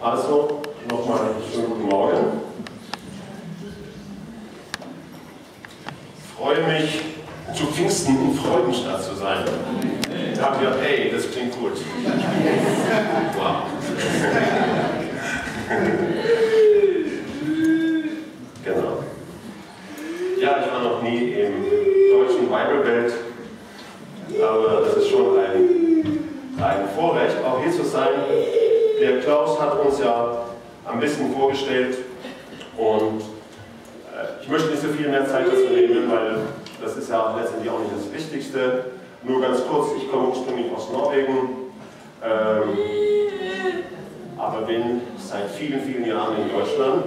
Also nochmal einen schönen guten Morgen. Ich freue mich, zu Pfingsten in Freudenstadt zu sein. Da habe ich gedacht, hey, das klingt gut. Wow. Genau. Ja, ich war noch nie im deutschen Bible-Belt, aber das ist schon ein Vorrecht, auch hier zu sein. Der Klaus hat uns ja ein bisschen vorgestellt und ich möchte nicht so viel mehr Zeit dazu nehmen, weil das ist ja letztendlich auch nicht das Wichtigste. Nur ganz kurz, ich komme ursprünglich aus Norwegen, aber bin seit vielen, vielen Jahren in Deutschland.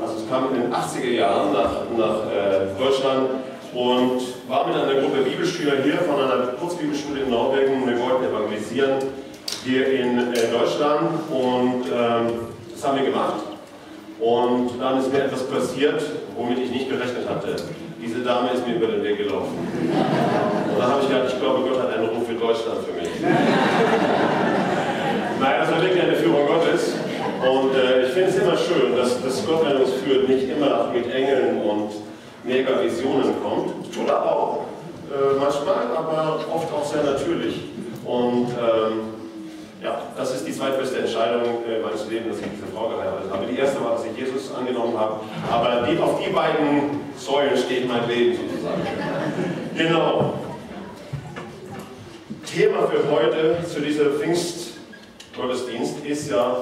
Also ich kam in den 80er Jahren nach Deutschland und war mit einer Gruppe Bibelschüler hier von einer Kurzbibelschule in Norwegen. Wir wollten evangelisieren hier in Deutschland und das haben wir gemacht. Und dann ist mir etwas passiert, womit ich nicht gerechnet hatte. Diese Dame ist mir über den Weg gelaufen. Und dann habe ich gedacht, ich glaube, Gott hat einen Ruf für Deutschland für mich. Nein, das war wirklich eine Führung Gottes. Und ich finde es immer schön, dass Gott, wenn er uns führt, nicht immer mit Engeln und mega Visionen kommt. Tut er auch manchmal, aber oft auch sehr natürlich. Und ja, das ist die zweitbeste Entscheidung meines Lebens, dass ich diese Frau geheiratet habe. Die erste war, dass ich Jesus angenommen habe, aber auf die beiden Säulen steht mein Leben sozusagen. Genau. Thema für heute zu diesem Pfingstgottesdienst ist ja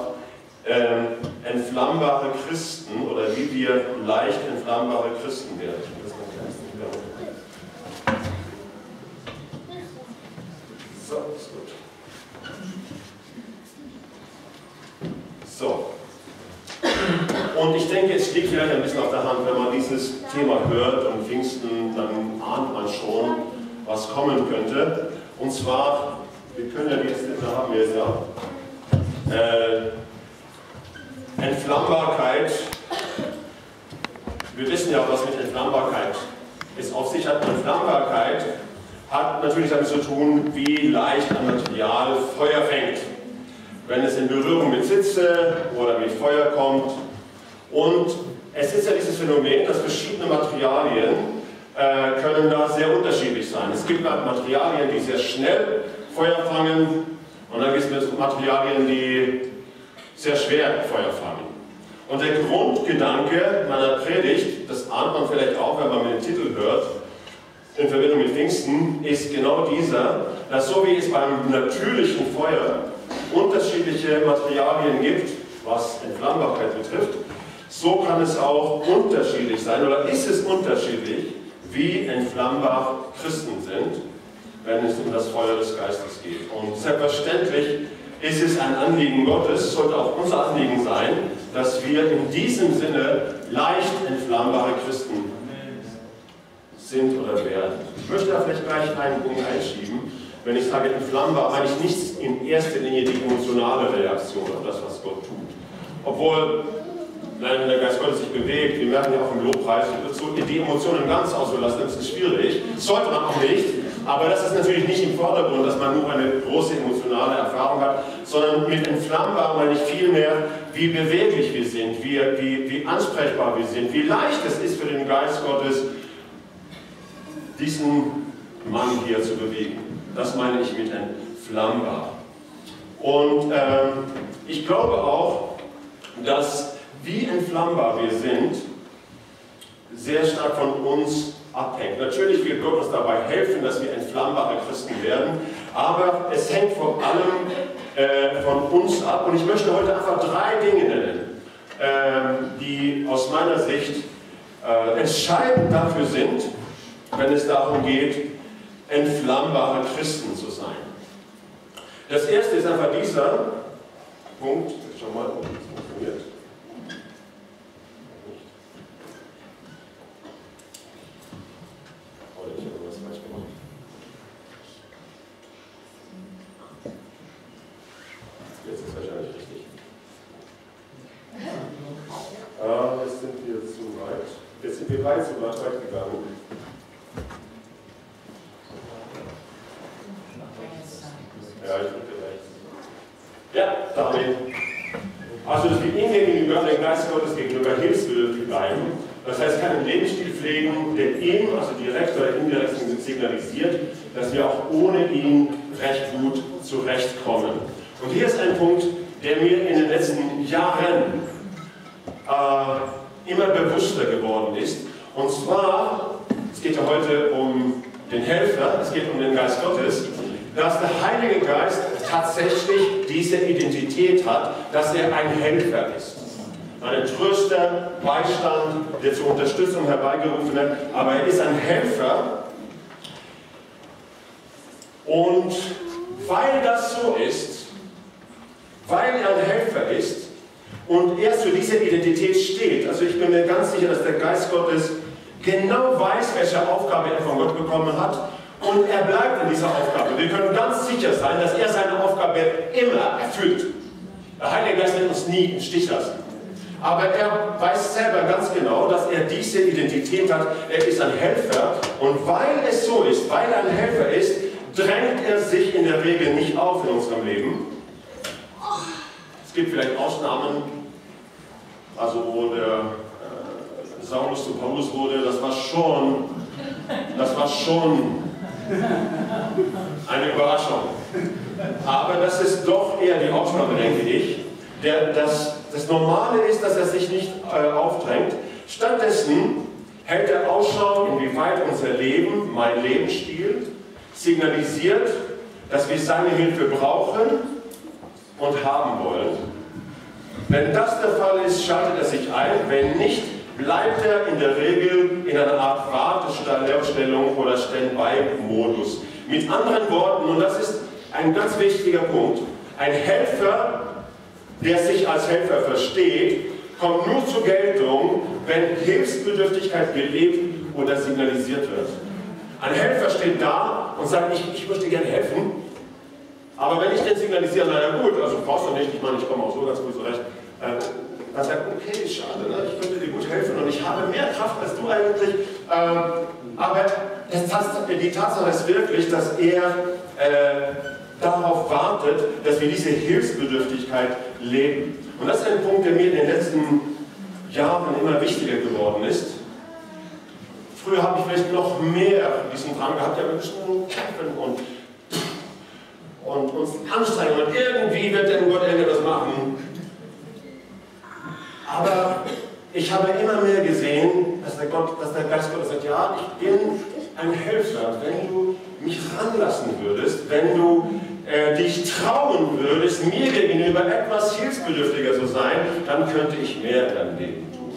entflammbare Christen oder wie wir leicht entflammbare Christen werden. Das ist mein kleines Thema. So, ist gut. So, und ich denke, es liegt vielleicht ein bisschen auf der Hand, wenn man dieses Thema hört und Pfingsten, dann ahnt man schon, was kommen könnte. Und zwar, wir können ja jetzt, da haben wir es ja, Entflammbarkeit. Wir wissen ja, was mit Entflammbarkeit ist. Auf sich hat Entflammbarkeit, hat natürlich damit zu tun, wie leicht ein Material Feuer fängt. Wenn es in Berührung mit Sitze oder mit Feuer kommt. Und es ist ja dieses Phänomen, dass verschiedene Materialien können da sehr unterschiedlich sein. Es gibt Materialien, die sehr schnell Feuer fangen und dann gibt es Materialien, die sehr schwer Feuer fangen. Und der Grundgedanke meiner Predigt, das ahnt man vielleicht auch, wenn man den Titel hört, in Verbindung mit Pfingsten, ist genau dieser, dass so wie es beim natürlichen Feuer unterschiedliche Materialien gibt, was Entflammbarkeit betrifft, so kann es auch unterschiedlich sein, oder ist es unterschiedlich, wie entflammbar Christen sind, wenn es um das Feuer des Geistes geht. Und selbstverständlich ist es ein Anliegen Gottes, sollte auch unser Anliegen sein, dass wir in diesem Sinne leicht entflammbare Christen sind oder werden. Ich möchte da vielleicht gleich einen Punkt einschieben. Wenn ich sage entflammbar, meine ich nicht in erster Linie die emotionale Reaktion auf das, was Gott tut. Obwohl, wenn der Geist Gottes sich bewegt, wir merken ja auch im Lobpreis, die Emotionen ganz auszulassen, das ist schwierig, sollte man auch nicht, aber das ist natürlich nicht im Vordergrund, dass man nur eine große emotionale Erfahrung hat, sondern mit entflammbar meine ich vielmehr, wie beweglich wir sind, wie ansprechbar wir sind, wie leicht es ist für den Geist Gottes, diesen Mann hier zu bewegen. Das meine ich mit entflammbar. Und ich glaube auch, dass wie entflammbar wir sind, sehr stark von uns abhängt. Natürlich wird Gott uns dabei helfen, dass wir entflammbare Christen werden, aber es hängt vor allem von uns ab. Und ich möchte heute einfach drei Dinge nennen, die aus meiner Sicht entscheidend dafür sind, wenn es darum geht, entflammbare Christen zu sein. Das erste ist einfach dieser Punkt, schau mal, ob das funktioniert. Oder ich habe was falsch gemacht. Jetzt ist es wahrscheinlich richtig. Ah, jetzt sind wir zu weit. Jetzt sind wir weit zu weit gegangen. Ja, da haben wir ihn. Also dass wir ihm gegenüber, dem Geist Gottes gegenüber, hilfsbedürftig bleiben. Das heißt, keinen Lebensstil pflegen, der ihm, also direkt oder indirekt, signalisiert, dass wir auch ohne ihn recht gut zurechtkommen. Und hier ist ein Punkt, der mir in den letzten Jahren immer bewusster geworden ist. Und zwar, es geht ja heute um den Helfer, es geht um den Geist Gottes, dass der Heilige Geist tatsächlich diese Identität hat, dass er ein Helfer ist. Ein Tröster, Beistand, der zur Unterstützung herbeigerufen wird, aber er ist ein Helfer. Und weil das so ist, weil er ein Helfer ist und er zu dieser Identität steht, also ich bin mir ganz sicher, dass der Geist Gottes genau weiß, welche Aufgabe er von Gott bekommen hat, und er bleibt in dieser Aufgabe. Wir können ganz sicher sein, dass er seine Aufgabe immer erfüllt. Der Heilige Geist wird uns nie im Stich lassen. Aber er weiß selber ganz genau, dass er diese Identität hat. Er ist ein Helfer. Und weil es so ist, weil er ein Helfer ist, drängt er sich in der Regel nicht auf in unserem Leben. Es gibt vielleicht Ausnahmen, also wo der Saulus zu Paulus wurde, das war schon eine Überraschung. Aber das ist doch eher die Ausnahme, denke ich. Das Normale ist, dass er sich nicht aufdrängt. Stattdessen hält er Ausschau, inwieweit unser Leben, mein Lebensstil, signalisiert, dass wir seine Hilfe brauchen und haben wollen. Wenn das der Fall ist, schaltet er sich ein. Wenn nicht, bleibt er in der Regel in einer Art Wartestellung oder Standby-Modus. Mit anderen Worten, und das ist ein ganz wichtiger Punkt, ein Helfer, der sich als Helfer versteht, kommt nur zur Geltung, wenn Hilfsbedürftigkeit gelebt oder signalisiert wird. Ein Helfer steht da und sagt, ich möchte gerne helfen, aber wenn ich den signalisiere, naja gut, also brauchst du nicht, ich meine, ich komme auch so ganz gut zurecht, dann sagt, okay, schade, ne? Ich könnte dir gut helfen und ich habe mehr Kraft als du eigentlich, aber die Tatsache ist wirklich, dass er darauf wartet, dass wir diese Hilfsbedürftigkeit leben. Und das ist ein Punkt, der mir in den letzten Jahren immer wichtiger geworden ist. Früher habe ich vielleicht noch mehr diesen Drang gehabt, ja, wir müssen kämpfen und uns anstrengen und irgendwie wird denn Gott irgendwas machen. Aber ich habe immer mehr gesehen, dass der Geist Gottes sagt, ja, ich bin ein Helfer, wenn du mich ranlassen würdest, wenn du dich trauen würdest, mir gegenüber etwas hilfsbedürftiger zu sein, dann könnte ich mehr in deinem Leben tun.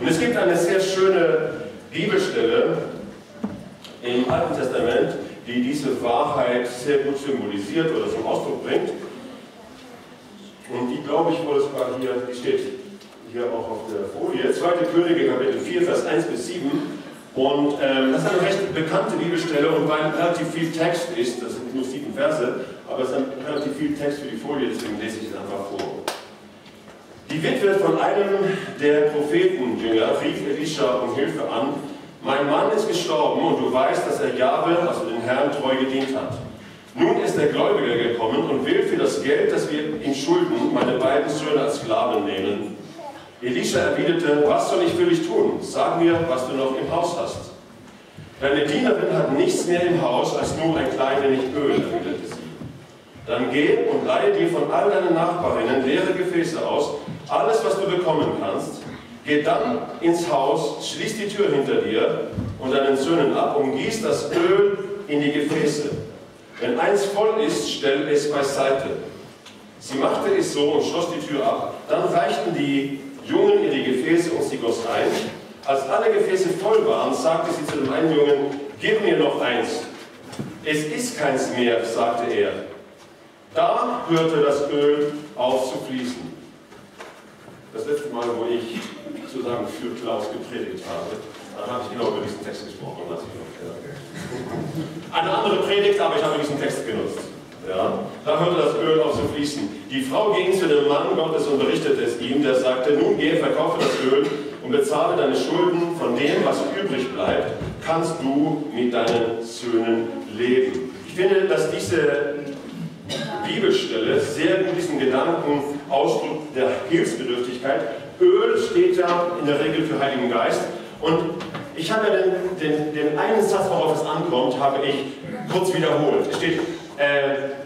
Und es gibt eine sehr schöne Bibelstelle im Alten Testament, die diese Wahrheit sehr gut symbolisiert oder zum Ausdruck bringt. Und die, glaube ich, wurde sogar hier, die steht hier auch auf der Folie, 2. Könige, Kapitel 4, Vers 1 bis 7. Und das ist eine recht bekannte Bibelstelle und weil relativ viel Text ist, das sind nur 7 Verse, aber es ist relativ viel Text für die Folie, deswegen lese ich es einfach vor. Die Witwe von einem der Prophetenjünger rief Elisha um Hilfe an, mein Mann ist gestorben und du weißt, dass er Jahwe, also den Herrn, treu gedient hat. Nun ist der Gläubiger gekommen und will für das Geld, das wir ihm schulden, meine beiden Söhne als Sklaven nehmen. Elisha erwiderte, was soll ich für dich tun? Sag mir, was du noch im Haus hast. Deine Dienerin hat nichts mehr im Haus, als nur ein klein wenig Öl, erwiderte sie. Dann geh und leihe dir von all deinen Nachbarinnen leere Gefäße aus, alles, was du bekommen kannst. Geh dann ins Haus, schließ die Tür hinter dir und deinen Söhnen ab und gieß das Öl in die Gefäße. Wenn eins voll ist, stell es beiseite. Sie machte es so und schloss die Tür ab. Dann reichten die Jungen in die Gefäße und sie goss ein. Als alle Gefäße voll waren, sagte sie zu dem einen Jungen, gib mir noch eins. Es ist keins mehr, sagte er. Da hörte das Öl auf zu fließen. Das letzte Mal, wo ich sozusagen für Klaus gepredigt habe, dann habe ich genau über diesen Text gesprochen. Eine andere Predigt, aber ich habe diesen Text genutzt. Ja, da hörte das Öl auf zu fließen. Die Frau ging zu dem Mann Gottes und berichtete es ihm, der sagte, nun geh, verkaufe das Öl und bezahle deine Schulden, von dem, was übrig bleibt, kannst du mit deinen Söhnen leben. Ich finde, dass diese Bibelstelle sehr gut diesen Gedanken Ausdruck der Hilfsbedürftigkeit. Öl steht ja in der Regel für Heiligen Geist. Und ich habe ja den einen Satz, worauf es ankommt, habe ich kurz wiederholt. Es steht,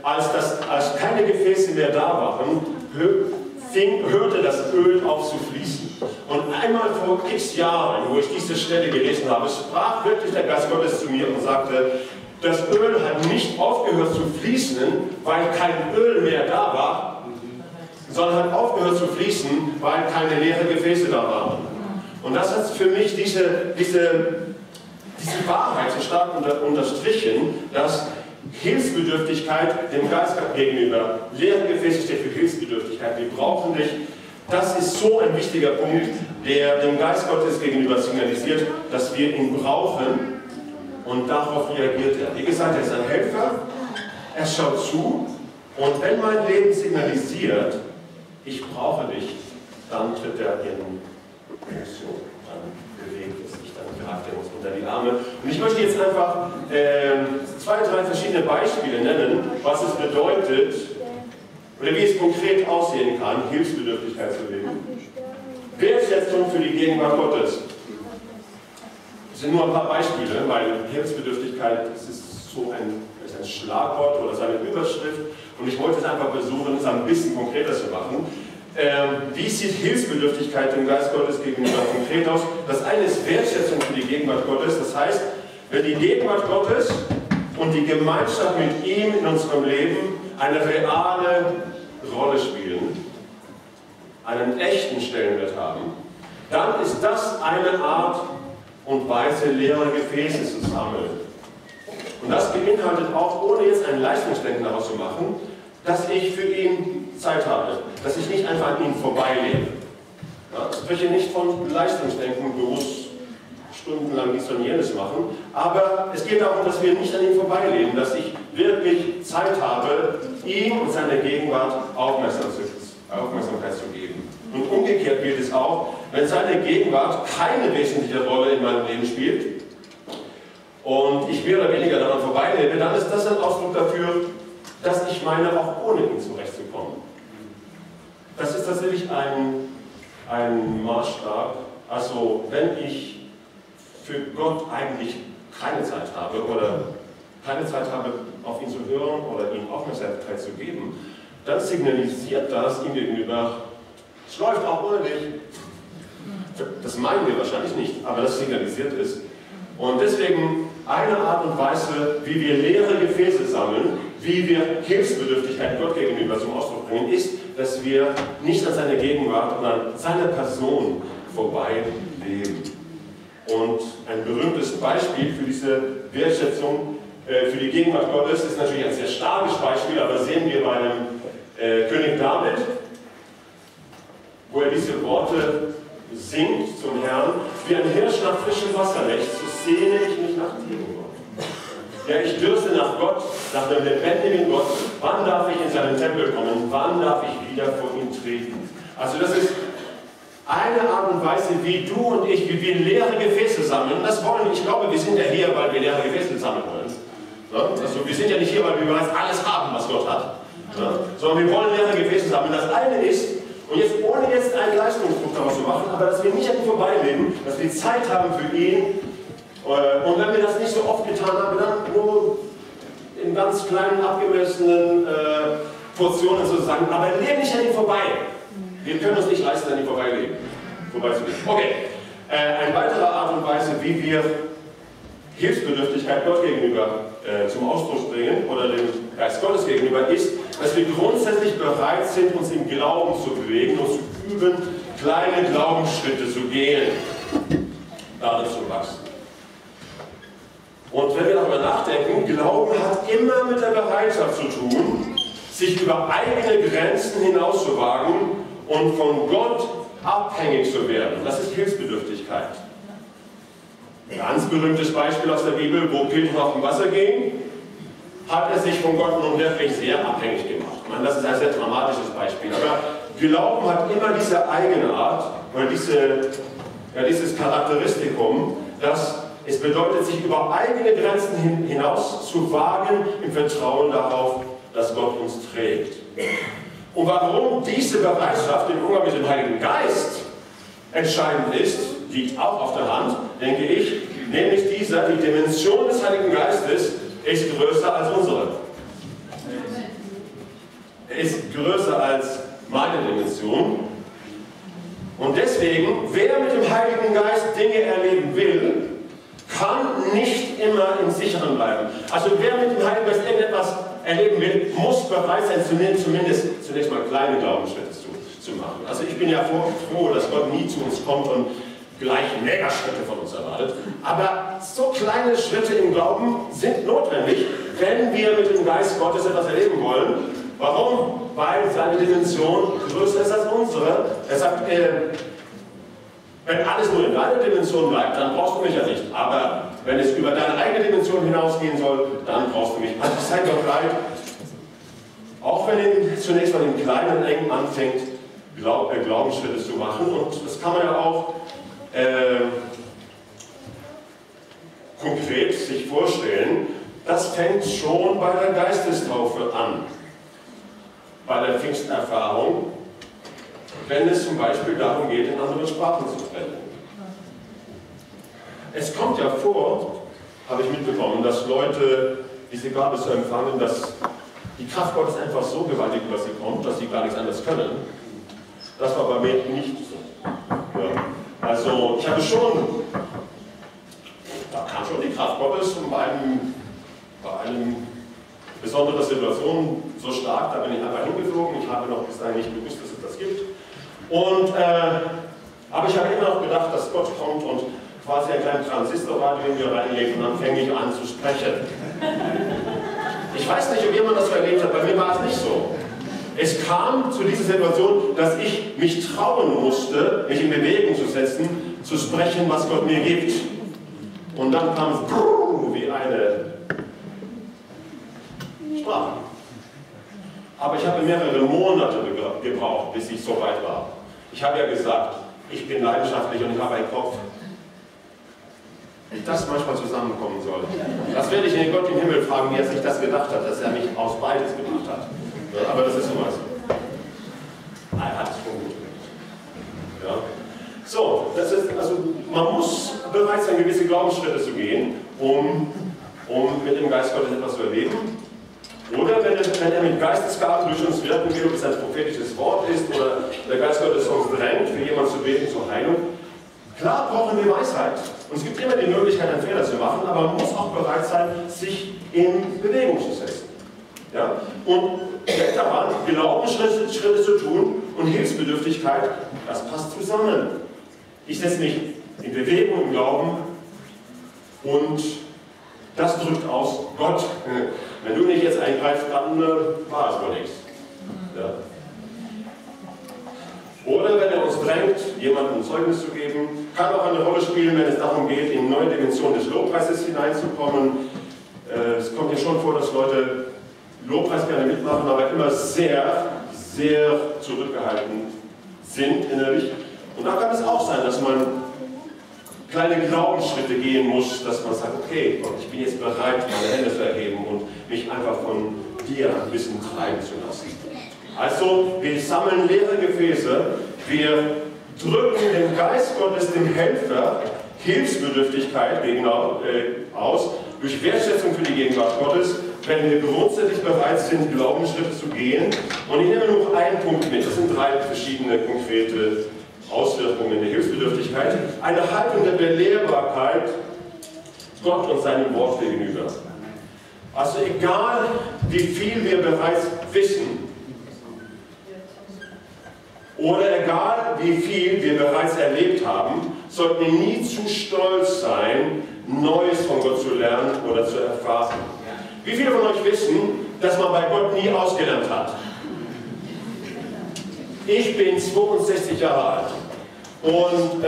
als keine Gefäße mehr da waren, hörte das Öl auf zu fließen. Und einmal vor x Jahren, wo ich diese Stelle gelesen habe, sprach wirklich der Geist Gottes zu mir und sagte, das Öl hat nicht aufgehört zu fließen, weil kein Öl mehr da war, sondern hat aufgehört zu fließen, weil keine leeren Gefäße da waren. Und das hat für mich diese Wahrheit so stark unterstrichen, dass Hilfsbedürftigkeit dem Geist gegenüber, leere Gefäße steht für Hilfsbedürftigkeit, wir brauchen dich. Das ist so ein wichtiger Punkt, der dem Geist Gottes gegenüber signalisiert, dass wir ihn brauchen. Und darauf reagiert er. Wie gesagt, er ist ein Helfer, er schaut zu. Und wenn mein Leben signalisiert, ich brauche dich, dann tritt er in Aktion. Dann bewegt es sich, dann greift er uns unter die Arme. Und ich möchte jetzt einfach zwei, drei verschiedene Beispiele nennen, was es bedeutet, oder wie es konkret aussehen kann, Hilfsbedürftigkeit zu leben. Wer ist jetzt schon für die Gegenwart Gottes? Das sind nur ein paar Beispiele, weil Hilfsbedürftigkeit, das ist so ein Schlagwort oder seine Überschrift. Und ich wollte es einfach versuchen, es ein bisschen konkreter zu machen. Wie sieht Hilfsbedürftigkeit dem Geist Gottes gegenüber konkret aus? Das eine ist Wertschätzung für die Gegenwart Gottes. Das heißt, wenn die Gegenwart Gottes und die Gemeinschaft mit ihm in unserem Leben eine reale Rolle spielen, einen echten Stellenwert haben, dann ist das eine Art und Weise, leere Gefäße zu sammeln. Und das beinhaltet auch, ohne jetzt einen Leistungsdenken daraus zu machen, dass ich für ihn Zeit habe, dass ich nicht einfach an ihm vorbeilebe. Ja, ich spreche nicht von Leistungsdenken, bloß stundenlang dies und jenes machen, aber es geht darum, dass wir nicht an ihm vorbeileben, dass ich wirklich Zeit habe, ihm und seiner Gegenwart Aufmerksamkeit zu geben. Und umgekehrt gilt es auch, wenn seine Gegenwart keine wesentliche Rolle in meinem Leben spielt und ich mehr oder weniger daran vorbeilebe, dann ist das ein Ausdruck dafür, dass ich meine, auch ohne ihn zurechtzukommen. Das ist tatsächlich ein Maßstab. Also, wenn ich für Gott eigentlich keine Zeit habe oder keine Zeit habe, auf ihn zu hören oder ihm Aufmerksamkeit zu geben, dann signalisiert das ihm gegenüber, es läuft auch ohne dich. Das meinen wir wahrscheinlich nicht, aber das signalisiert es. Und deswegen eine Art und Weise, wie wir leere Gefäße sammeln, wie wir Hilfsbedürftigkeit Gott gegenüber zum Ausdruck bringen, ist, dass wir nicht an seiner Gegenwart, sondern an seiner Person vorbei leben. Und ein berühmtes Beispiel für diese Wertschätzung für die Gegenwart Gottes ist natürlich ein sehr starkes Beispiel, aber sehen wir bei einem König David, wo er diese Worte singt zum Herrn, wie ein Hirsch nach frischem Wasser lechzt, so sehne ich mich nach dem Gott. Ja, ich dürste nach Gott, nach dem lebendigen Gott. Wann darf ich in seinen Tempel kommen? Wann darf ich wieder vor ihm treten? Also das ist eine Art und Weise, wie du und ich, wie wir leere Gefäße sammeln. Das wollen wir. Ich glaube, wir sind ja hier, weil wir leere Gefäße sammeln wollen. Also wir sind ja nicht hier, weil wir bereits alles haben, was Gott hat. Sondern wir wollen leere Gefäße sammeln. Das eine ist, und jetzt ohne jetzt einen Leistungsdruck daraus zu machen, aber dass wir nicht an ihm vorbeileben, dass wir Zeit haben für ihn. Und wenn wir das nicht so oft getan haben, dann nur in ganz kleinen, abgemessenen Portionen sozusagen. Aber leben nicht an ihm vorbei. Wir können uns nicht leisten, an ihm vorbeizuleben. Okay. Eine weitere Art und Weise, wie wir Hilfsbedürftigkeit Gott gegenüber zum Ausdruck bringen oder dem Geist Gottes gegenüber, ist, dass wir grundsätzlich bereit sind, uns im Glauben zu bewegen und zu üben, kleine Glaubensschritte zu gehen, darin zu wachsen. Und wenn wir darüber nachdenken, Glauben hat immer mit der Bereitschaft zu tun, sich über eigene Grenzen hinauszuwagen und von Gott abhängig zu werden. Das ist Hilfsbedürftigkeit. Ein ganz berühmtes Beispiel aus der Bibel, wo Petrus auf dem Wasser ging, hat er sich von Gott nun wirklich sehr abhängig gemacht. Ich meine, das ist ein sehr dramatisches Beispiel. Aber Glauben hat immer diese Eigenart, oder dieses Charakteristikum, dass es bedeutet, sich über eigene Grenzen hinaus zu wagen, im Vertrauen darauf, dass Gott uns trägt. Und warum diese Bereitschaft im Umgang mit dem Heiligen Geist entscheidend ist, liegt auch auf der Hand, denke ich, nämlich die Dimension des Heiligen Geistes ist größer als unsere. Ist größer als meine Dimension. Und deswegen, wer mit dem Heiligen Geist Dinge erleben will, kann nicht immer im Sicheren bleiben. Also wer mit dem Heiligen Geist irgendetwas erleben will, muss bereit sein, zumindest zunächst mal kleine Glaubensschritte zu machen. Also ich bin ja froh, dass Gott nie zu uns kommt und gleich Megaschritte von uns erwartet. Aber so kleine Schritte im Glauben sind notwendig, wenn wir mit dem Geist Gottes etwas erleben wollen. Warum? Weil seine Dimension größer ist als unsere. Er sagt, wenn alles nur in deiner Dimension bleibt, dann brauchst du mich ja nicht. Aber wenn es über deine eigene Dimension hinausgehen soll, dann brauchst du mich. Also sei doch bereit, auch wenn ihr zunächst mal im Kleinen und Engen anfängt, Glaubensschritte zu machen. Und das kann man ja auch konkret sich vorstellen. Das fängt schon bei der Geistestaufe an. Bei der Pfingsterfahrung, wenn es zum Beispiel darum geht, in anderen Sprachen zu sprechen. Es kommt ja vor, habe ich mitbekommen, dass Leute diese Gabe zu empfangen, dass die Kraft Gottes einfach so gewaltig über sie kommt, dass sie gar nichts anderes können. Das war bei mir nicht so. Ja. Also ich habe schon, da kam schon die Kraft Gottes und bei einem besondere Situation so stark, da bin ich einfach hingeflogen. Ich habe noch bis dahin nicht gewusst, dass es das gibt. Aber ich habe immer noch gedacht, dass Gott kommt und quasi einen kleinen Transistorradio in mir reinlegt und dann fänge ich an zu sprechen. Ich weiß nicht, ob jemand das erlebt hat, bei mir war es nicht so. Es kam zu dieser Situation, dass ich mich trauen musste, mich in Bewegung zu setzen, zu sprechen, was Gott mir gibt. Und dann kam es wie eine Sprache. Aber ich habe mehrere Monate gebraucht, bis ich so weit war. Ich habe ja gesagt, ich bin leidenschaftlich und ich habe einen Kopf. Wie das manchmal zusammenkommen soll. Das werde ich den Gott im Himmel fragen, wie er sich das gedacht hat, dass er mich aus beides gemacht hat. Aber das ist immer so. Er hat es schon gut gemacht. Ja. So, das ist, also man muss bereit sein, gewisse Glaubensschritte zu gehen, um mit dem Geist Gottes etwas zu erleben. Oder wenn er mit Geistesgaben durch uns wirken will, ob es ein prophetisches Wort ist oder der Geist Gottes uns drängt, für jemanden zu beten zur Heilung. Klar brauchen wir Weisheit. Und es gibt immer die Möglichkeit, einen Fehler zu machen, aber man muss auch bereit sein, sich in Bewegung zu setzen. Ja? Und denkt daran, Glaubensschritte zu tun und Hilfsbedürftigkeit, das passt zusammen. Ich setze mich in Bewegung im Glauben und das drückt aus Gott. Wenn du nicht jetzt eingreifst, dann war es wohl nichts. Ja. Oder wenn er uns drängt, jemandem ein Zeugnis zu geben, kann auch eine Rolle spielen, wenn es darum geht, in neue Dimensionen des Lobpreises hineinzukommen. Es kommt ja schon vor, dass Leute Lobpreis gerne mitmachen, aber immer sehr, sehr zurückgehalten sind innerlich. Und da kann es auch sein, dass man kleine Glaubensschritte gehen muss, dass man sagt, okay, Gott, ich bin jetzt bereit, meine Hände zu erheben und mich einfach von dir ein bisschen treiben zu lassen. Also, wir sammeln leere Gefäße, wir drücken dem Geist Gottes, dem Helfer, Hilfsbedürftigkeit aus, durch Wertschätzung für die Gegenwart Gottes, wenn wir grundsätzlich bereit sind, Glaubensschritte zu gehen. Und ich nehme nur einen Punkt mit, das sind drei verschiedene konkrete Auswirkungen der Hilfsbedürftigkeit, eine Haltung der Belehrbarkeit Gott und seinem Wort gegenüber. Also egal, wie viel wir bereits wissen, oder egal, wie viel wir bereits erlebt haben, sollten wir nie zu stolz sein, Neues von Gott zu lernen oder zu erfahren. Wie viele von euch wissen, dass man bei Gott nie ausgelernt hat? Ich bin 62 Jahre alt und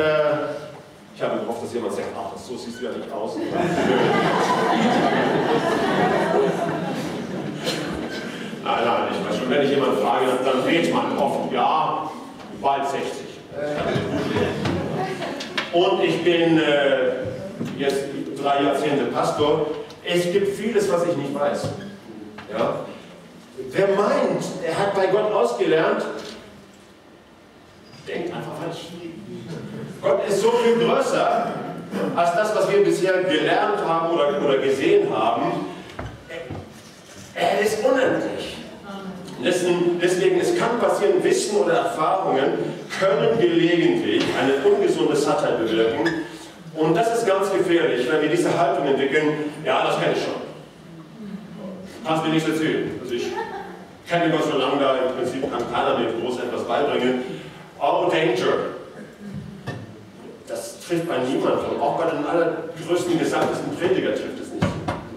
ich habe gehofft, dass jemand sagt, ach, so siehst du ja nicht aus. Nein, ich weiß schon, wenn ich jemanden frage, dann redet man oft, ja, bald 60. Und ich bin jetzt 3 Jahrzehnte Pastor. Es gibt vieles, was ich nicht weiß. Ja? Wer meint, er hat bei Gott ausgelernt, denkt einfach falsch. Gott ist so viel größer als das, was wir bisher gelernt haben oder gesehen haben. Er ist unendlich. Deswegen, es kann passieren, Wissen oder Erfahrungen können gelegentlich eine ungesunde Sattheit bewirken. Und das ist ganz gefährlich, wenn wir diese Haltung entwickeln, ja, das kann ich schon. Kannst mir nichts erzählen. Also ich kenne Gott schon lange, da im Prinzip kann keiner mir groß etwas beibringen. Oh, danger! Das trifft bei niemandem. Auch bei den allergrößten gesagtesten Prediger trifft es nicht.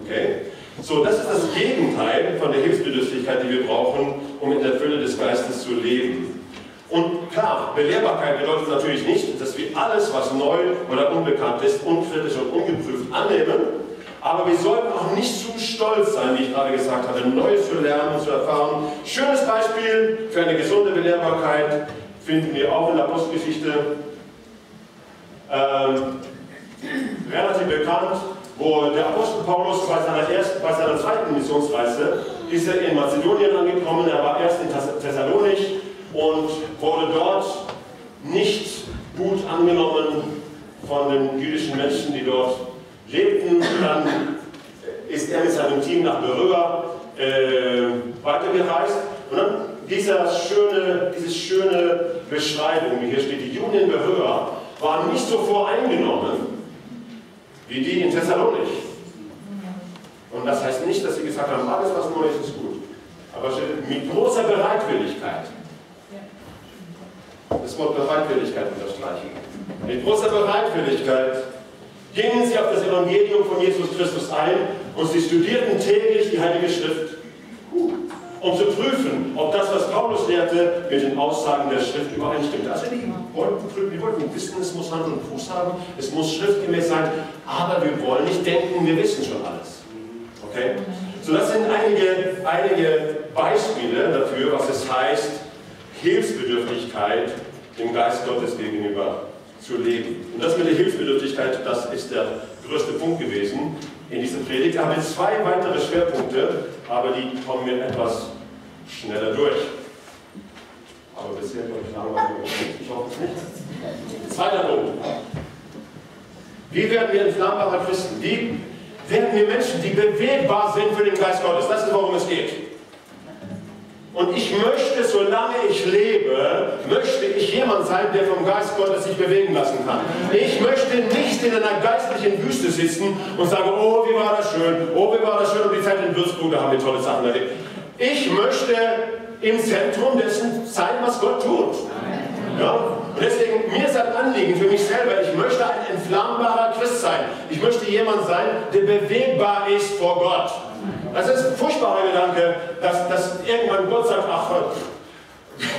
Okay? So, das ist das Gegenteil von der Hilfsbedürftigkeit, die wir brauchen, um in der Fülle des Geistes zu leben. Und klar, Belehrbarkeit bedeutet natürlich nicht, dass wir alles, was neu oder unbekannt ist, unkritisch und ungeprüft annehmen. Aber wir sollten auch nicht zu stolz sein, wie ich gerade gesagt habe, Neues zu lernen und zu erfahren. Schönes Beispiel für eine gesunde Belehrbarkeit finden wir auch in der Apostelgeschichte. Relativ bekannt, wo der Apostel Paulus bei seiner zweiten Missionsreise ist er in Mazedonien angekommen. Er war erst in Thessaloniki und wurde dort nicht gut angenommen von den jüdischen Menschen, die dort lebten. Dann ist er mit seinem Team nach Beröa weitergereist. Und dann diese schöne Beschreibung, wie hier steht, die Juden in Beröa waren nicht so voreingenommen wie die in Thessaloniki. Und das heißt nicht, dass sie gesagt haben, alles was neu ist, ist gut. Aber mit großer Bereitwilligkeit. Das Wort Bereitwilligkeit unterstreichen. Mit großer Bereitwilligkeit gingen sie auf das Evangelium von Jesus Christus ein und sie studierten täglich die Heilige Schrift, um zu prüfen, ob das, was Paulus lehrte, mit den Aussagen der Schrift übereinstimmt. Also die wollten wissen, es muss Hand und Fuß haben, es muss schriftgemäß sein, aber wir wollen nicht denken, wir wissen schon alles. Okay? So, das sind einige Beispiele dafür, was es heißt, Hilfsbedürftigkeit dem Geist Gottes gegenüber zu leben. Und das mit der Hilfsbedürftigkeit, das ist der größte Punkt gewesen in dieser Predigt. Ich habe zwei weitere Schwerpunkte, aber die kommen wir etwas schneller durch. Aber bisher glaube ich langweilig. Ich hoffe es nicht. Zweiter Punkt. Wie werden wir entflammbare Christen? Wie werden wir Menschen, die bewegbar sind für den Geist Gottes? Das ist, worum es geht. Und ich möchte, solange ich lebe, möchte ich jemand sein, der vom Geist Gottes sich bewegen lassen kann. Ich möchte nicht in einer geistlichen Wüste sitzen und sagen, oh, wie war das schön, oh, wie war das schön, und die Zeit in Würzburg, da haben wir tolle Sachen erlebt. Ich möchte im Zentrum dessen sein, was Gott tut. Ja? Und deswegen, mir ist ein Anliegen für mich selber, ich möchte ein entflammbarer Christ sein. Ich möchte jemand sein, der bewegbar ist vor Gott. Das ist ein furchtbarer Gedanke, dass irgendwann Gott sagt, ach,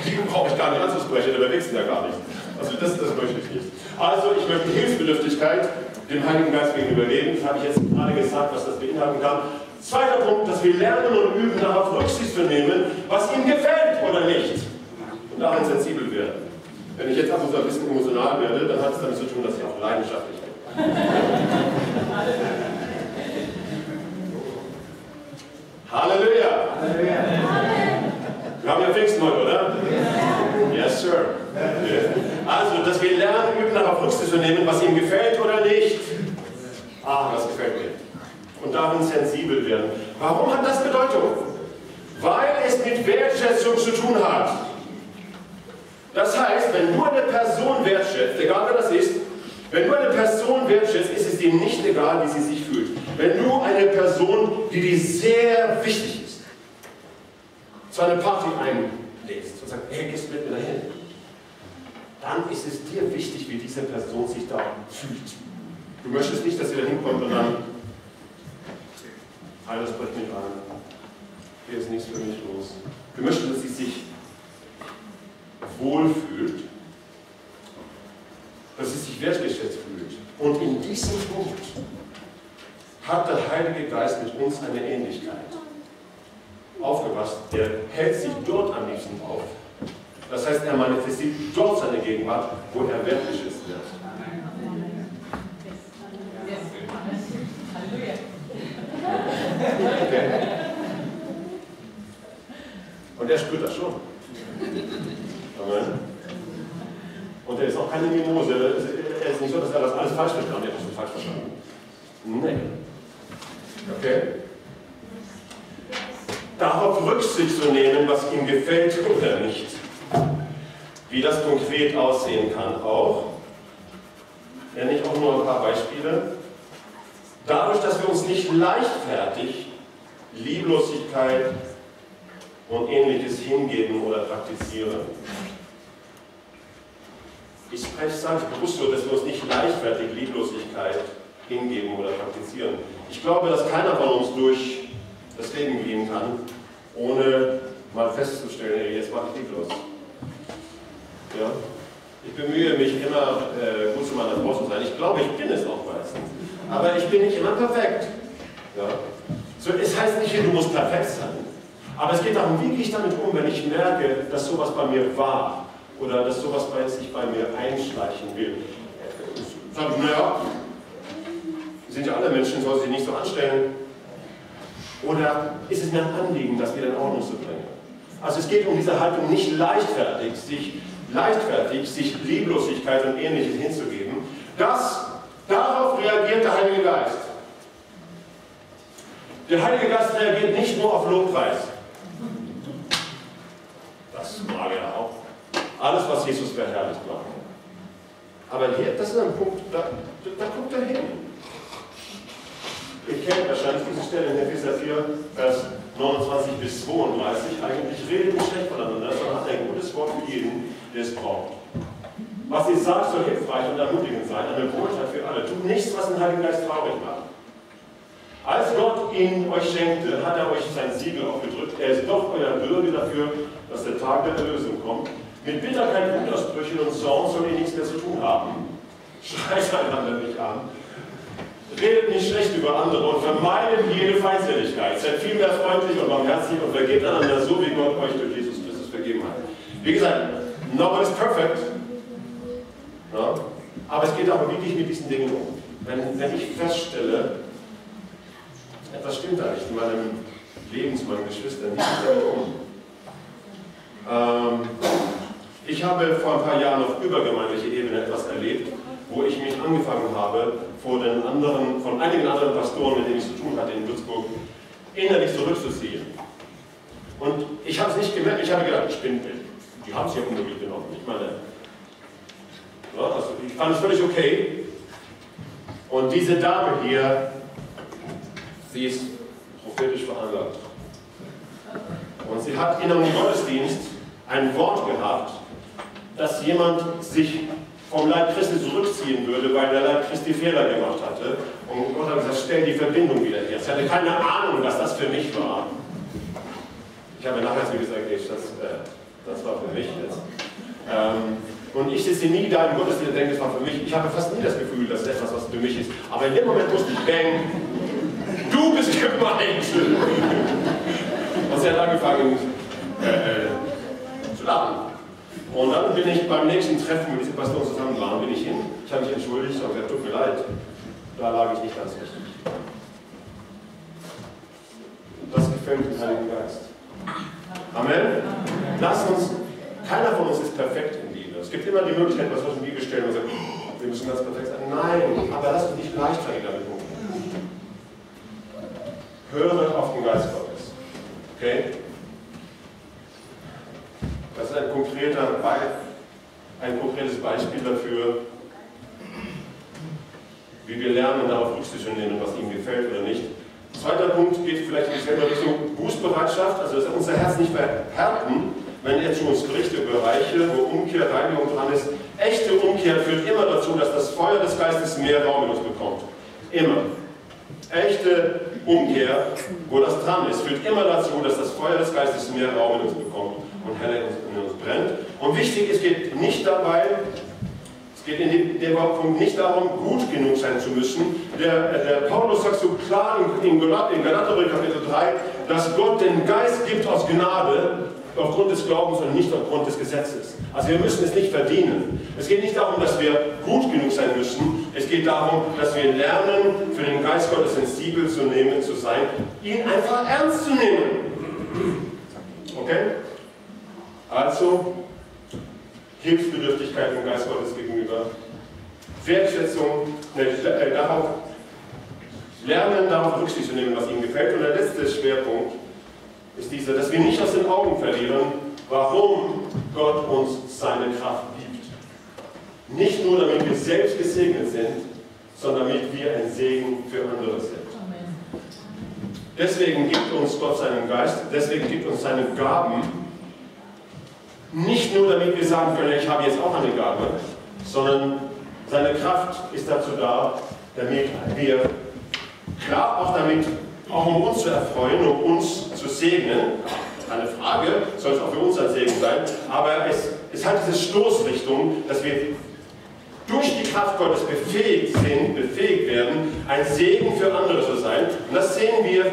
den brauche ich gar nicht anzusprechen, der bewegt ja gar nicht. Also das möchte ich nicht. Also ich möchte Hilfsbedürftigkeit dem Heiligen Geist gegenüber leben. Das habe ich jetzt gerade gesagt, was das beinhalten kann. Zweiter Punkt, dass wir lernen und üben, darauf Rücksicht zu nehmen, was ihm gefällt oder nicht. Und daran sensibel werden. Wenn ich jetzt ab und zu ein bisschen emotional werde, dann hat es damit zu tun, dass ich auch leidenschaftlich bin. Halleluja! Halleluja! Wir haben ja Pfingsten heute, oder? Ja. Yes, sir. Also, dass wir lernen, üben, darauf Rücksicht zu nehmen, was ihm gefällt oder nicht. Ah, das gefällt mir. Und darin sensibel werden. Warum hat das Bedeutung? Weil es mit Wertschätzung zu tun hat. Das heißt, wenn du eine Person wertschätzt, egal wer das ist, wenn du eine Person wertschätzt, ist es dir nicht egal, wie sie sich fühlt. Wenn du eine Person, die dir sehr wichtig ist, zu einer Party einlädst und sagst, hey, gehst mit mir dahin, dann ist es dir wichtig, wie diese Person sich da fühlt. Du möchtest nicht, dass sie da hinkommt und dann, hey, das bricht mich an, hier ist nichts für mich los. Du möchtest, dass sie sich wohlfühlt, dass sie sich wertgeschätzt fühlt. Und in diesem Punkt hat der Heilige Geist mit uns eine Ähnlichkeit. Aufgepasst, der hält sich dort am liebsten auf. Das heißt, er manifestiert dort seine Gegenwart, wo er wertgeschätzt wird. Okay. Und er spürt das schon. Amen. Und er ist auch keine Mimose. Er ist nicht so, dass er das alles falsch verstanden hat. Er hat das falsch verstanden. Nee. Okay? Darauf Rücksicht zu nehmen, was ihm gefällt oder nicht. Wie das konkret aussehen kann auch. Nenne ich auch nur ein paar Beispiele. Dadurch, dass wir uns nicht leichtfertig Lieblosigkeit und Ähnliches hingeben oder praktizieren. Ich sage bewusst so, dass wir uns nicht leichtfertig Lieblosigkeit hingeben oder praktizieren. Ich glaube, dass keiner von uns durch das Leben gehen kann, ohne mal festzustellen, ey, jetzt mache ich lieblos. Ja? Ich bemühe mich immer, gut zu meiner Frau zu sein. Ich glaube, ich bin es auch meistens. Aber ich bin nicht immer perfekt. Ja? So, es heißt nicht, du musst perfekt sein. Aber es geht darum, wie gehe ich damit um, wenn ich merke, dass sowas bei mir war oder dass sowas sich bei mir einschleichen will. Sag ich, naja, sind ja alle Menschen, sollen sich nicht so anstellen. Oder ist es mir ein Anliegen, das wieder in Ordnung zu bringen? Also es geht um diese Haltung, nicht leichtfertig, sich Lieblosigkeit und Ähnliches hinzugeben. Darauf reagiert der Heilige Geist. Der Heilige Geist reagiert nicht nur auf Lobpreis. Das mag er auch. Alles, was Jesus verherrlicht macht. Aber hier, das ist ein Punkt, da guckt er hin. Ihr kennt wahrscheinlich diese Stelle in Epheser 4, Vers 29 bis 32. Eigentlich redet nicht schlecht voneinander, sondern hat ein gutes Wort für jeden, der es braucht. Was ihr sagt, soll hilfreich und ermutigend sein, eine Wohltat für alle. Tut nichts, was den Heiligen Geist traurig macht. Als Gott ihn euch schenkte, hat er euch sein Siegel aufgedrückt. Er ist doch euer Bürger dafür, dass der Tag der Erlösung kommt. Mit Bitterkeit, Wutausbrüchen und Zorn sollt ihr nichts mehr zu tun haben. Schreit einander nicht an. Redet nicht schlecht über andere und vermeidet jede Feindseligkeit. Seid vielmehr freundlich und barmherzig und vergebt einander so, wie Gott euch durch Jesus Christus vergeben hat. Wie gesagt, nobody is perfect. Ja? Aber es geht darum, wie gehe ich mit diesen Dingen um. Wenn ich feststelle, etwas stimmt da nicht in meinem Leben, zu meinen Geschwistern, die ich damit um. Ich habe vor ein paar Jahren auf übergemeindlicher Ebene etwas erlebt, wo ich mich angefangen habe, von einigen anderen Pastoren, mit denen ich zu tun hatte in Würzburg, innerlich zurückzuziehen. Und ich habe es nicht gemerkt, ich habe gedacht, ich bin wild. Die haben es ja unmöglich genommen. Ich meine, ja, also ich fand es völlig okay. Und diese Dame hier, sie ist prophetisch veranlagt. Und sie hat in einem Gottesdienst ein Wort gehabt, dass jemand sich vom Leib Christi zurückziehen würde, weil der Leib Christi Fehler gemacht hatte. Und Gott hat gesagt, stell die Verbindung wieder her. Sie hatte keine Ahnung, was das für mich war. Ich habe nachher so gesagt, ey, das war für mich jetzt. Und ich sitze nie da im Gottesdienst und denke, das war für mich. Ich habe fast nie das Gefühl, dass etwas, was für mich ist. Aber in dem Moment musste ich denken, du bist gemeint! Und sie hat angefangen zu lachen. Und dann bin ich beim nächsten Treffen mit diesem Pastor zusammen waren, bin ich hin. Ich habe mich entschuldigt und gesagt, tut mir leid. Da lag ich nicht ganz richtig. Das gefällt dem Heiligen Geist. Amen? Lass uns, keiner von uns ist perfekt in Liebe. Es gibt immer die Möglichkeit, was wir in die Bibel stellen und sagen, wir müssen ganz perfekt sein. Nein, aber lass uns nicht leichtfertig damit umgehen. Höre auf den Geist Gottes. Okay? Das ist ein konkretes Beispiel dafür, wie wir lernen, darauf Rücksicht zu nehmen, was ihm gefällt oder nicht. Zweiter Punkt geht vielleicht in dieselbe Richtung: Bußbereitschaft, also dass wir unser Herz nicht verhärten, wenn er zu uns Gerichte über Bereiche, wo Umkehr, Reinigung dran ist. Echte Umkehr führt immer dazu, dass das Feuer des Geistes mehr Raum in uns bekommt. Immer. Echte Umkehr, wo das dran ist, führt immer dazu, dass das Feuer des Geistes mehr Raum in uns bekommt und heller in uns brennt. Und wichtig, es geht in dem Punkt nicht darum, gut genug sein zu müssen. Der Paulus sagt so klar in Galater Kapitel 3, dass Gott den Geist gibt aus Gnade, aufgrund des Glaubens und nicht aufgrund des Gesetzes. Also wir müssen es nicht verdienen. Es geht nicht darum, dass wir gut genug sein müssen. Es geht darum, dass wir lernen, für den Geist Gottes sensibel zu sein, ihn einfach ernst zu nehmen. Okay? Also Hilfsbedürftigkeit im Geist Gottes gegenüber, Wertschätzung, darauf lernen, darauf Rücksicht zu nehmen, was ihnen gefällt. Und der letzte Schwerpunkt ist dieser, dass wir nicht aus den Augen verlieren, warum Gott uns seine Kraft gibt. Nicht nur, damit wir selbst gesegnet sind, sondern damit wir ein Segen für andere sind. Deswegen gibt uns Gott seinen Geist, deswegen gibt uns seine Gaben. Nicht nur, damit wir sagen können, ich habe jetzt auch eine Gabe, sondern seine Kraft ist dazu da, damit wir, klar auch damit, auch um uns zu erfreuen, um uns zu segnen, keine Frage, soll es auch für uns ein Segen sein, aber es hat diese Stoßrichtung, dass wir durch die Kraft Gottes befähigt werden, ein Segen für andere zu sein. Und das sehen wir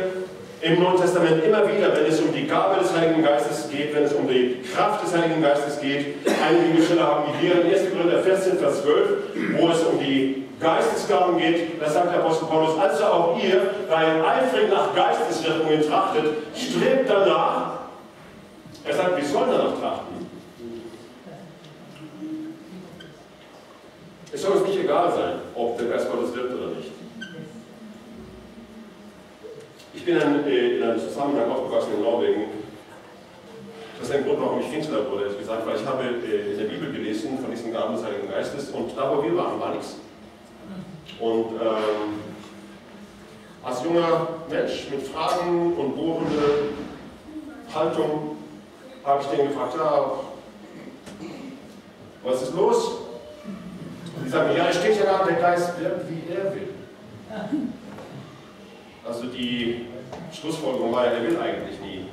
im Neuen Testament immer wieder, wenn es um die Gabe des Heiligen Geistes geht, wenn es um die Kraft des Heiligen Geistes geht. Einige Stelle haben wir hier in 1. Korinther 14, Vers 12, wo es um die Geistesgaben geht. Das sagt der Apostel Paulus, also auch ihr, da ihr eifrig nach Geisteswirkungen trachtet, strebt danach. Er sagt, wir sollen danach trachten. Es soll uns nicht egal sein, ob der Geist Gottes wirkt oder nicht. Ich bin in einem Zusammenhang aufgewachsen in Norwegen. Das ist ein Grund, warum ich Pfingstler wurde, ehrlich gesagt, weil ich habe in der Bibel gelesen von diesen Gaben des Heiligen Geistes und da, wo wir waren, war nichts. Und als junger Mensch mit Fragen und bohrende Haltung habe ich den gefragt, ja, was ist los? Und die sagen, ja, es steht ja da, der Geist wirkt, wie er will. Also die Schlussfolgerung war ja, er will eigentlich nie.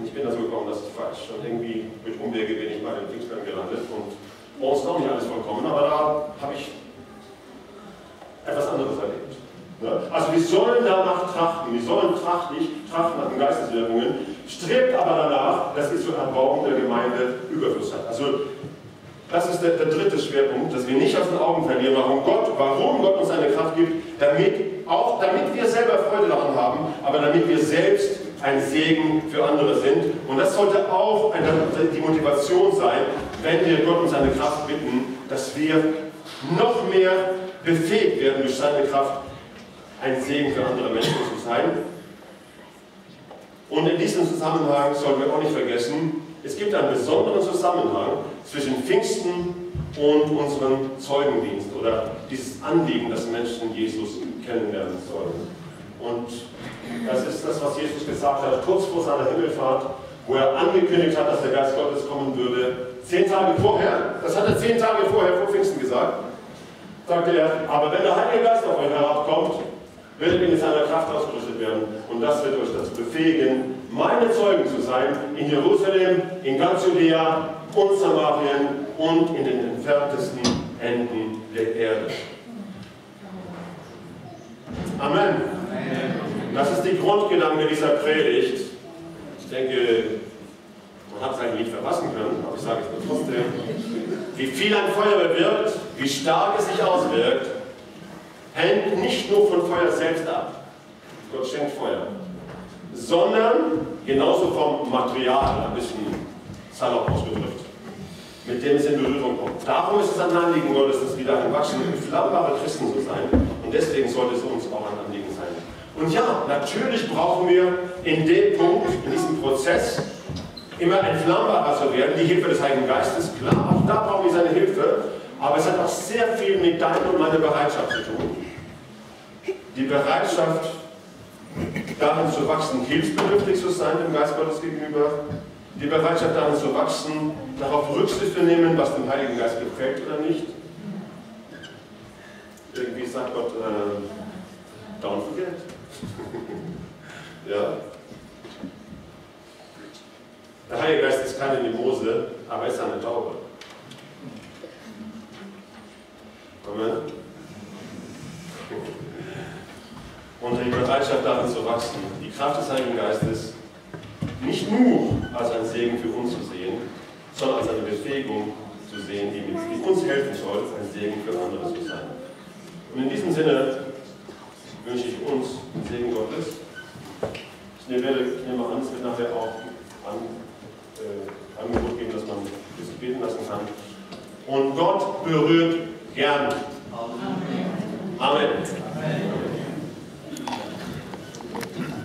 Und ich bin dazu gekommen, das ist falsch. Und irgendwie mit Umwege bin ich bei den Dingsberg gelandet und bei uns auch nicht alles vollkommen, aber da habe ich etwas anderes erlebt. Ne? Also wir sollen danach trachten, wir sollen trachten nach den Geisteswirkungen, strebt aber danach, dass ihr zur Erbauung der Gemeinde Überfluss hat. Also das ist der dritte Schwerpunkt, dass wir nicht aus den Augen verlieren, warum Gott uns seine Kraft gibt, damit wir selber Freude daran haben, aber damit wir selbst ein Segen für andere sind. Und das sollte auch die Motivation sein, wenn wir Gott um seine Kraft bitten, dass wir noch mehr befähigt werden, durch seine Kraft ein Segen für andere Menschen zu sein. Und in diesem Zusammenhang sollen wir auch nicht vergessen, es gibt einen besonderen Zusammenhang zwischen Pfingsten und unserem Zeugendienst oder dieses Anliegen, dass Menschen Jesus kennenlernen sollen. Und das ist das, was Jesus gesagt hat, kurz vor seiner Himmelfahrt, wo er angekündigt hat, dass der Geist Gottes kommen würde. 10 Tage vorher, das hat er 10 Tage vorher vor Pfingsten gesagt, sagte er, aber wenn der Heilige Geist auf euch herabkommt, werdet ihr mit seiner Kraft ausgerüstet werden. Und das wird euch dazu befähigen, meine Zeugen zu sein, in Jerusalem, in ganz Judäa und Samarien und in den entferntesten Enden der Erde. Amen. Das ist die Grundgedanke dieser Predigt. Ich denke, man hat es eigentlich nicht verpassen können, aber ich sage es nur trotzdem. Wie viel ein Feuer bewirkt, wie stark es sich auswirkt, hängt nicht nur von Feuer selbst ab. Gott schenkt Feuer. Sondern genauso vom Material, ein bisschen salopp ausgedrückt, mit dem es in Berührung kommt. Darum ist es ein Anliegen Gottes, dass wir darin wachsen, flammbare Christen zu sein. Und deswegen sollte es uns auch ein Anliegen sein. Und ja, natürlich brauchen wir in dem Punkt, in diesem Prozess, immer ein flammbarer zu werden. Die Hilfe des Heiligen Geistes, klar, auch da brauchen wir seine Hilfe. Aber es hat auch sehr viel mit deiner und meiner Bereitschaft zu tun. Die Bereitschaft, darin zu wachsen, hilfsbedürftig zu sein dem Geist Gottes gegenüber, die Bereitschaft darin zu wachsen, darauf Rücksicht zu nehmen, was dem Heiligen Geist gefällt oder nicht. Irgendwie sagt Gott, down for Geld. Ja. Der Heilige Geist ist keine Mimose, aber ist eine Taube. Amen. Und die Bereitschaft darin zu wachsen, die Kraft des Heiligen Geistes nicht nur als ein Segen für uns zu sehen, sondern als eine Befähigung zu sehen, die uns helfen soll, ein Segen für andere zu sein. Und in diesem Sinne wünsche ich uns den Segen Gottes. Ich nehme an, es wird nachher auch an. Angebot geben, dass man ein bisschen beten lassen kann. Und Gott berührt gern. Amen. Amen.